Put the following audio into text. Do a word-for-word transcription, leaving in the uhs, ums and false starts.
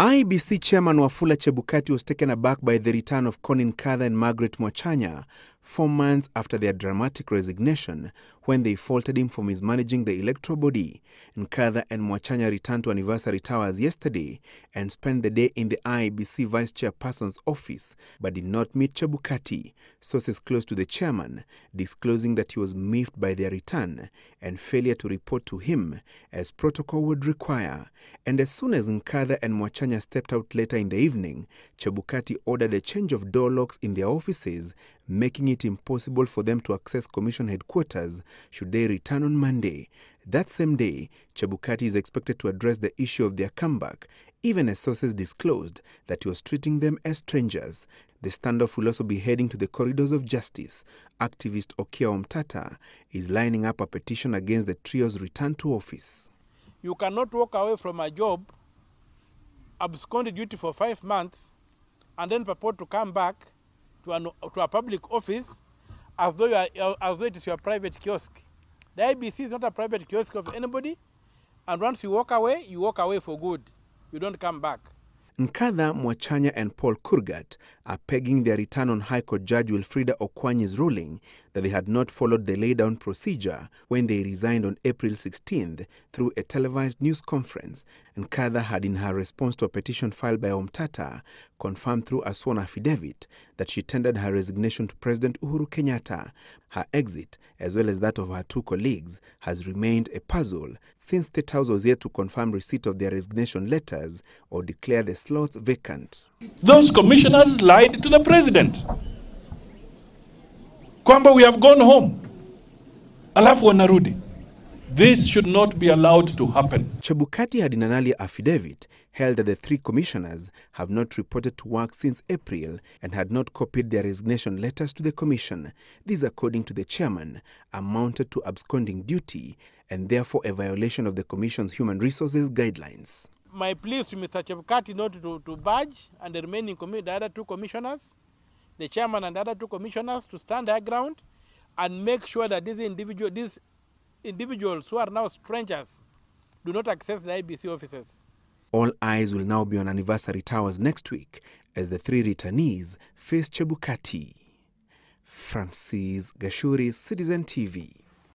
I E B C Chairman Wafula Chebukati was taken aback by the return of Connie Nkatha and Margaret Mwachanya four months after their dramatic resignation when they faulted him for mismanaging the electoral body. Nkatha and Mwachanya returned to Anniversary Towers yesterday and spent the day in the I E B C Vice Chairperson's office but did not meet Chebukati, sources close to the chairman disclosing that he was miffed by their return and failure to report to him as protocol would require. And as soon as Nkatha and Mwachanya stepped out later in the evening, Chebukati ordered a change of door locks in their offices, making it impossible for them to access commission headquarters should they return on Monday. That same day, Chebukati is expected to address the issue of their comeback, even as sources disclosed that he was treating them as strangers. The standoff will also be heading to the corridors of justice. Activist Okiya Omtatah is lining up a petition against the trio's return to office. You cannot walk away from a job, absconded duty for five months and then purport to come back to, an, to a public office as though, you are, as though it is your private kiosk. The I E B C is not a private kiosk of anybody, and once you walk away, you walk away for good. You don't come back. Nkatha, Mwachanya and Paul Kurgat are pegging their return on High Court Judge Wilfrida Okwanyi's ruling that they had not followed the lay-down procedure when they resigned on April sixteenth through a televised news conference. Nkatha had, in her response to a petition filed by Omtatah, confirmed through a sworn affidavit that she tendered her resignation to President Uhuru Kenyatta. Her exit, as well as that of her two colleagues, has remained a puzzle since State House was yet to confirm receipt of their resignation letters or declare the slots vacant. Those commissioners lied to the president. Kwamba, we have gone home. Alafu wanarudi. This should not be allowed to happen. Chebukati had in an earlier affidavit held that the three commissioners have not reported to work since April and had not copied their resignation letters to the commission. These, according to the chairman, amounted to absconding duty and therefore a violation of the commission's human resources guidelines. My plea to Mister Chebukati not to, to budge and the remaining the other two commissioners, the chairman and the other two commissioners, to stand their ground and make sure that these individual these individuals who are now strangers do not access the I E B C offices. All eyes will now be on Anniversary Towers next week as the three returnees face Chebukati. Francis Gashuri, Citizen T V.